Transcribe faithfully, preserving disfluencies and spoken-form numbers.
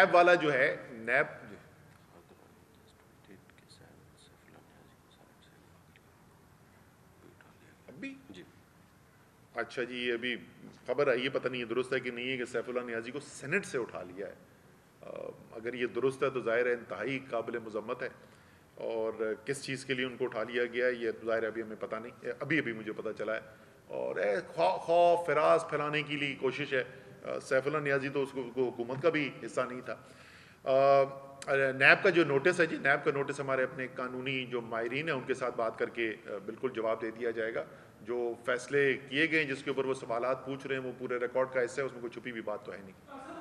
नैब वाला जो है, नैब अभी जी अच्छा जी, ये अभी खबर आई है, पता नहीं है दुरुस्त है कि नहीं है, कि सैफुल्लाह नियाजी को सेनेट से उठा लिया है। आ, अगर ये दुरुस्त है तो ज़ाहिर है इंतहाई काबिल मजम्मत है, और किस चीज़ के लिए उनको उठा लिया गया है ये ज़ाहिर है अभी हमें पता नहीं, अभी अभी मुझे पता चला है। और खौफ खौ, फिराज फैलाने की लिए कोशिश है। सैफुल्लाह नियाजी तो उसको हुकूमत का भी हिस्सा नहीं था। नैब का जो नोटिस है जी, नैब का नोटिस हमारे अपने कानूनी जो माहिरीन है उनके साथ बात करके बिल्कुल जवाब दे दिया जाएगा। जो फैसले किए गए जिसके ऊपर वो सवालात पूछ रहे हैं वो पूरे रिकॉर्ड का हिस्सा है, उसमें कोई छुपी हुई बात तो है नहीं।